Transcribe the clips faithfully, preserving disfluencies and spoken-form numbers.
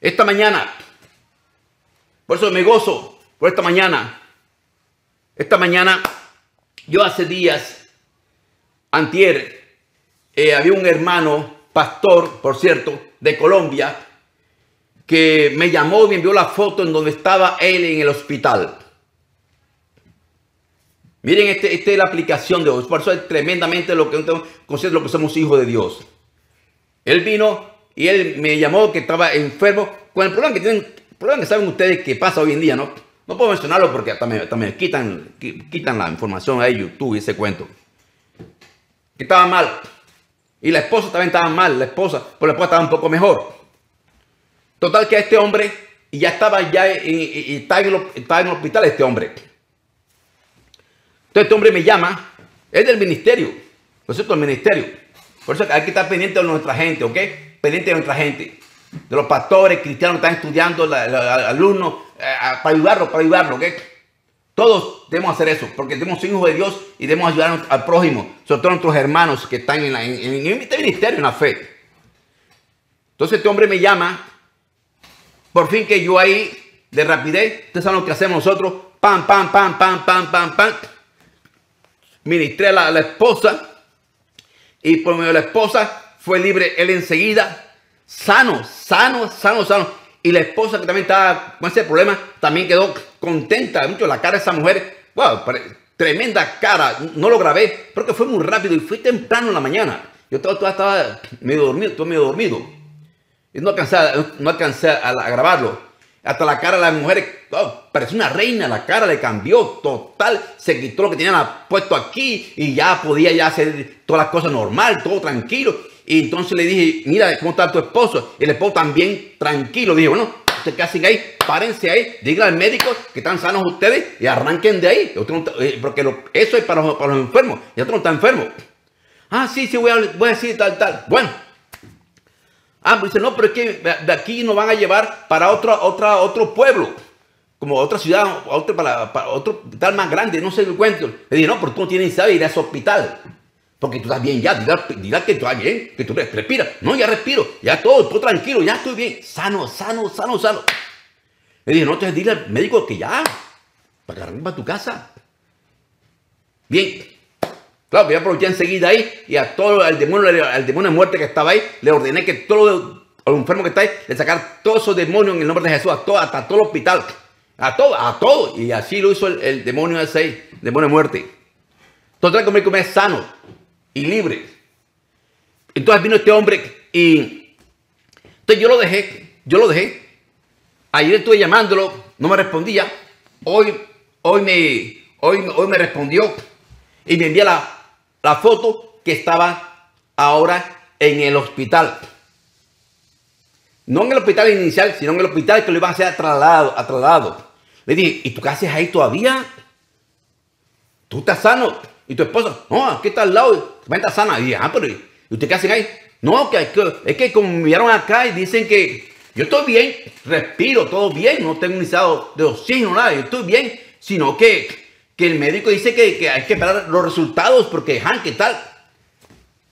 esta mañana. Por eso me gozo por esta mañana. Esta mañana, yo hace días, antier, eh, había un hermano, pastor, por cierto, de Colombia, que me llamó y me envió la foto en donde estaba él en el hospital. Miren, esta este es la aplicación de hoy. Por eso es tremendamente lo que considero lo que somos hijos de Dios. Él vino y él me llamó que estaba enfermo. Con el problema que tienen, el problema que saben ustedes que pasa hoy en día, ¿no? No puedo mencionarlo porque hasta me, hasta me quitan, quitan la información ahí, YouTube y ese cuento. Que estaba mal. Y la esposa también estaba mal, la esposa, pero la esposa estaba un poco mejor. Total que este hombre, y ya estaba ya en, en, en, estaba en, estaba en el hospital este hombre. Entonces este hombre me llama, es del ministerio, por cierto, el ministerio. Por eso hay que estar pendiente de nuestra gente, ¿ok? Pendiente de nuestra gente, de los pastores cristianos que están estudiando, la, la, la, alumnos, eh, para ayudarlos, para ayudarlos, ¿ok? Todos debemos hacer eso, porque somos hijos de Dios y debemos ayudar al prójimo, sobre todo a nuestros hermanos que están en, la, en, en, en este ministerio, en la fe. Entonces este hombre me llama, por fin que yo ahí, de rapidez, ustedes saben lo que hacemos nosotros, pam, pam, pam, pam, pam, pam, pam. Ministré a la, a la esposa y por medio de la esposa fue libre él enseguida, sano, sano, sano, sano. Y la esposa que también estaba con ese problema también quedó contenta. Mucho la cara de esa mujer, wow, tremenda cara. No lo grabé porque fue muy rápido y fui temprano en la mañana. Yo estaba, estaba, estaba medio dormido, todo medio dormido y no alcancé, no alcancé a, a grabarlo. Hasta la cara de la mujer, oh, parecía una reina, la cara le cambió total, se quitó lo que tenía puesto aquí y ya podía ya hacer todas las cosas normal, todo tranquilo. Y entonces le dije, mira cómo está tu esposo. Y el esposo también tranquilo, dijo, bueno, ustedes qué hacen ahí, párense ahí, díganle al médico que están sanos ustedes y arranquen de ahí, porque lo, eso es para los, para los enfermos, y otro no está enfermo. Ah, sí, sí, voy a, voy a decir tal, tal, bueno. Ah, pues dice, no, pero es que de aquí nos van a llevar para otro, otra, otro pueblo, como otra ciudad, otro, para, para otro hospital más grande, no sé qué cuento. Le dije, no, pero tú no tienes que ir a ese hospital, porque tú estás bien ya, dirás, dirás que tú estás bien, que tú respiras. No, ya respiro, ya todo, todo tranquilo, ya estoy bien, sano, sano, sano, sano. Le dije, no, entonces dile al médico que ya, para que para tu casa. Bien. Claro, que yo aproveché enseguida ahí y a todo el demonio, al demonio de muerte que estaba ahí, le ordené que todo el enfermo que está ahí, le sacar todos esos demonios en el nombre de Jesús, a todo, hasta todo el hospital, a todo, a todo. Y así lo hizo el, el demonio de ese ahí, demonio de muerte. Total, como me es sano y libre. Entonces vino este hombre y entonces yo lo dejé, yo lo dejé. Ayer estuve llamándolo, no me respondía. Hoy, hoy me, hoy, hoy me respondió. Y me envía la, la foto que estaba ahora en el hospital. No en el hospital inicial, sino en el hospital que lo iban a hacer a trasladado, a trasladado. Le dije, ¿y tú qué haces ahí todavía? ¿Tú estás sano? ¿Y tu esposa? No, aquí está al lado, también está sana. Y dije, ah, pero ¿y usted qué hacen ahí? No, que, que, es que como me vieron acá y dicen que yo estoy bien, respiro, todo bien, no tengo un iniciado de oxígeno, nada, yo estoy bien, sino que... que el médico dice que, que hay que esperar los resultados porque, han, ¿qué tal?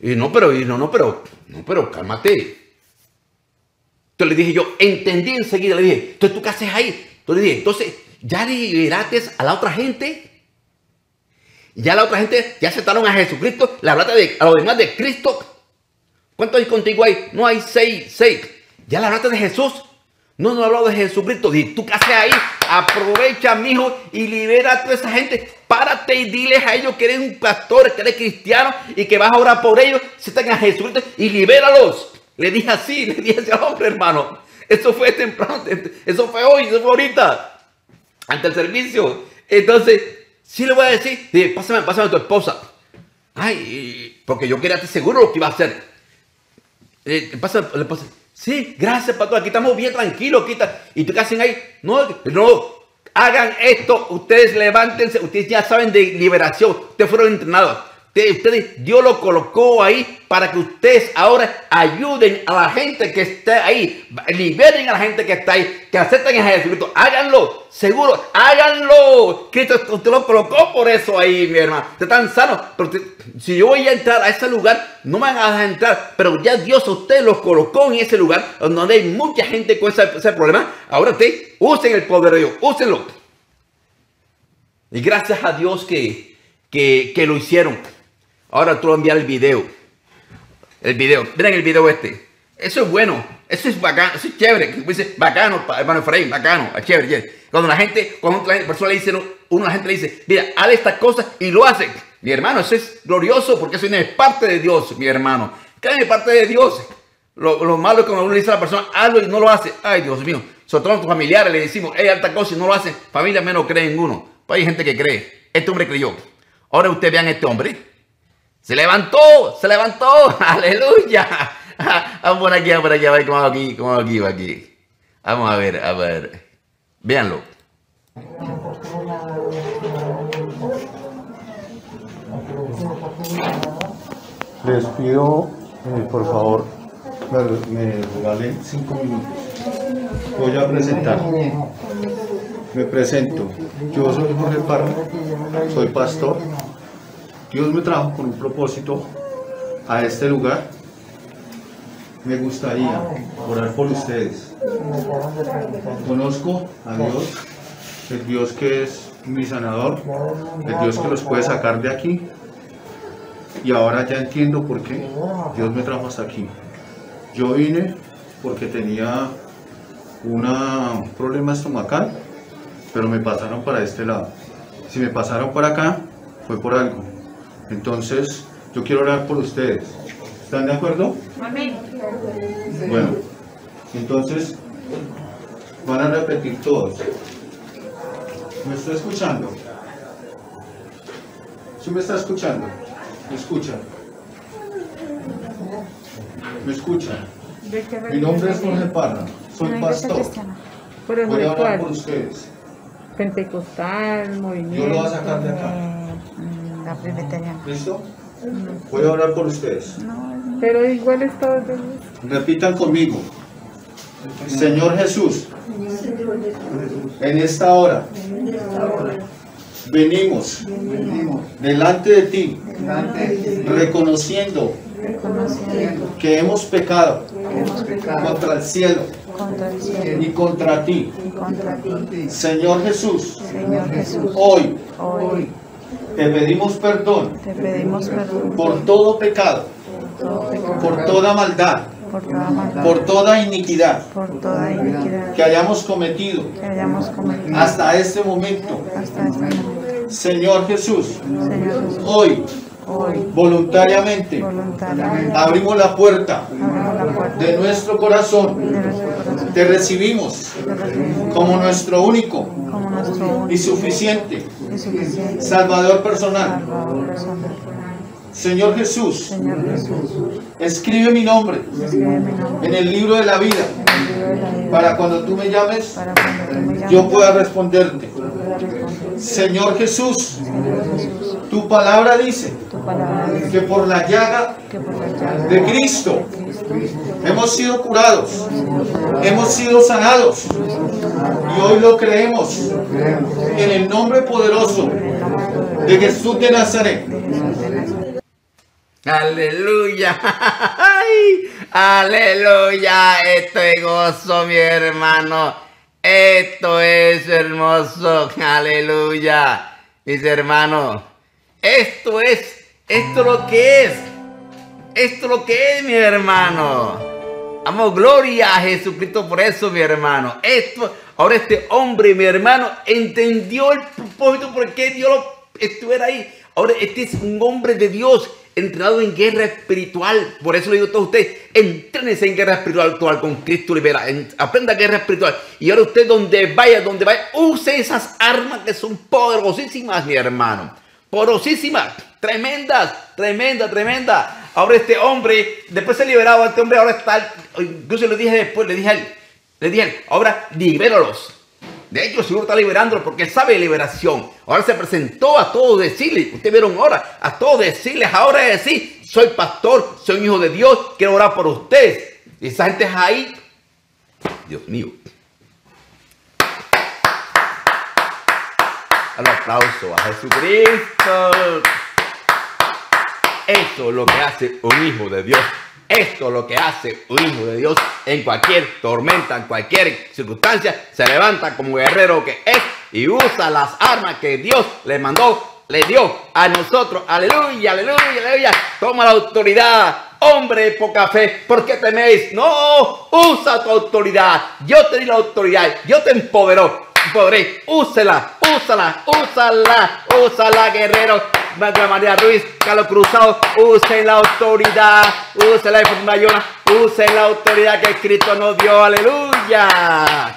Y no, pero, y no, no, pero, no, pero, cálmate. Entonces le dije yo, entendí enseguida, le dije, entonces, ¿tú qué haces ahí? Entonces le dije, entonces, ¿ya liberaste a la otra gente? Ya la otra gente, ya aceptaron a Jesucristo, le hablaste de, a los demás de Cristo. ¿Cuántos hay contigo ahí? No, hay seis, seis. ¿Ya le hablaste de Jesús? No, no he hablado de Jesucristo. Dije, ¿tú qué haces ahí? Aprovecha, mijo, y libera a toda esa gente. Párate y diles a ellos que eres un pastor, que eres cristiano y que vas a orar por ellos. Sientan a Jesucristo y libéralos. Le dije así, le dije así al hombre, hermano. Eso fue temprano, eso fue hoy, eso fue ahorita, ante el servicio. Entonces, sí le voy a decir, dije, pásame, pásame a tu esposa. Ay, porque yo quería estar seguro lo que iba a hacer. Eh, pásame, le pásame. Sí, gracias, pastor. Aquí estamos bien tranquilos. Aquí está. ¿Y tú qué hacen ahí? No, no. Hagan esto. Ustedes levántense. Ustedes ya saben de liberación. Ustedes fueron entrenados. Ustedes, ustedes, Dios lo colocó ahí para que ustedes ahora ayuden a la gente que está ahí, liberen a la gente que está ahí, que acepten a Jesucristo. Háganlo, seguro, háganlo. Cristo, usted lo colocó por eso ahí, mi hermano. Usted tan sano, pero usted, si yo voy a entrar a ese lugar, no me van a dejar entrar, pero ya Dios a usted los colocó en ese lugar donde hay mucha gente con ese, ese problema. Ahora ustedes usen el poder de Dios, úsenlo. Y gracias a Dios que, que, que lo hicieron. Ahora tú vas a enviar el video. El video. Miren el video este. Eso es bueno. Eso es bacano. Eso es chévere. Bacano, hermano Efraín. Bacano. Chévere, chévere. Cuando la gente, cuando la persona le dice, uno, la gente le dice, mira, haz estas cosas y lo hacen. Mi hermano, eso es glorioso porque eso es parte de Dios, mi hermano. ¿Qué es parte de Dios? Lo, lo malo es cuando uno le dice a la persona, hazlo y no lo hace. Ay, Dios mío. Sobre todo a tus familiares le decimos, hey, haz esta cosa y no lo hacen. Familia menos cree en uno. Pues hay gente que cree. Este hombre creyó. Ahora ustedes vean este hombre. Se levantó, se levantó, aleluya. Vamos por aquí, vamos por aquí, a ver cómo hago aquí, cómo hago aquí, cómo hago aquí. Vamos a ver, a ver. Véanlo. Les pido, eh, por favor, me regalen cinco minutos. Voy a presentar. Me presento. Yo soy Jorge Parra, soy pastor. Dios me trajo con un propósito a este lugar. Me gustaría orar por ustedes. Conozco a Dios, el Dios que es mi sanador, el Dios que los puede sacar de aquí. Y ahora ya entiendo por qué Dios me trajo hasta aquí. Yo vine porque tenía una, un problema estomacal, pero me pasaron para este lado. Si me pasaron para acá, fue por algo. Entonces, yo quiero orar por ustedes. ¿Están de acuerdo? Amén. Bueno, entonces, van a repetir todos. ¿Me está escuchando? ¿Sí me está escuchando? ¿Me escucha? ¿Me escucha? Mi nombre es Jorge Parra, soy pastor. Voy a orar por ustedes. Pentecostal, movimiento. Yo lo voy a sacar de acá. ¿Listo? Voy a orar por ustedes. Pero igual es todo. Repitan conmigo. Señor Jesús, en esta hora venimos delante de ti reconociendo que hemos pecado contra el cielo y contra ti. Señor Jesús, hoy Te pedimos perdón, Te pedimos perdón por todo pecado, por, todo pecado, por toda maldad, por toda, maldad, por toda, iniquidad, por toda iniquidad que hayamos cometido, que hayamos cometido hasta, este momento. hasta este momento. Señor Jesús, Señor Jesús hoy, hoy voluntariamente, voluntariamente abrimos la puerta, abrimos la puerta de, nuestro corazón, de nuestro corazón. Te recibimos, Te recibimos como nuestro único y suficiente Salvador personal. Señor Jesús, escribe mi nombre en el libro de la vida para cuando tú me llames yo pueda responderte. Señor Jesús, tu palabra dice que por la llaga de Cristo hemos sido curados, hemos sido sanados, y hoy lo creemos en el nombre poderoso de Jesús de Nazaret. Aleluya. ¡Ay! Aleluya. Esto es gozo, mi hermano. Esto es hermoso. Aleluya, mis hermanos. Esto es, esto es lo que es. Esto es lo que es, mi hermano. Amo, gloria a Jesucristo por eso, mi hermano. Esto, ahora este hombre, mi hermano, entendió el propósito por qué Dios lo, estuviera ahí. Ahora este es un hombre de Dios entrenado en guerra espiritual. Por eso le digo a todos ustedes, entrénense en guerra espiritual actual con Cristo libera. Aprenda guerra espiritual. Y ahora usted donde vaya, donde vaya, use esas armas que son poderosísimas, mi hermano. Poderosísimas, tremendas, tremenda, tremenda. Ahora este hombre, después se liberaba, este hombre ahora está, incluso le dije después, le dije a él, le dije a él, ahora libéralos, De hecho, el Señor está liberándolo porque Él sabe de liberación. Ahora se presentó a todos decirles, ustedes vieron ahora, a todos decirles, ahora es decir, soy pastor, soy un hijo de Dios, quiero orar por ustedes. Y esa gente es ahí. Dios mío. Al aplauso a Jesucristo. Esto es lo que hace un hijo de Dios. Esto es lo que hace un hijo de Dios. En cualquier tormenta, en cualquier circunstancia, se levanta como guerrero que es y usa las armas que Dios le mandó, le dio a nosotros. Aleluya, aleluya, aleluya. Toma la autoridad. Hombre de poca fe, ¿por qué teméis? No, usa tu autoridad. Yo te di la autoridad. Yo te empoderó. Empoderé. Úsela, úsala, úsala, úsala, guerrero. María Ruiz, Carlos Cruzado, usen la autoridad, usen la información, usen la autoridad que Cristo nos dio, aleluya.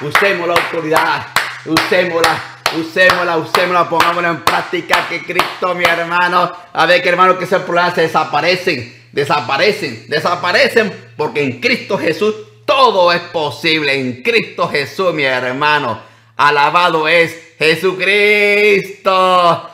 Usemos la autoridad, usémosla, usémosla, usémosla, pongámosla en práctica que Cristo, mi hermano, a ver que hermano, que esos problemas se desaparecen, desaparecen, desaparecen, porque en Cristo Jesús todo es posible, en Cristo Jesús, mi hermano, alabado es Jesucristo.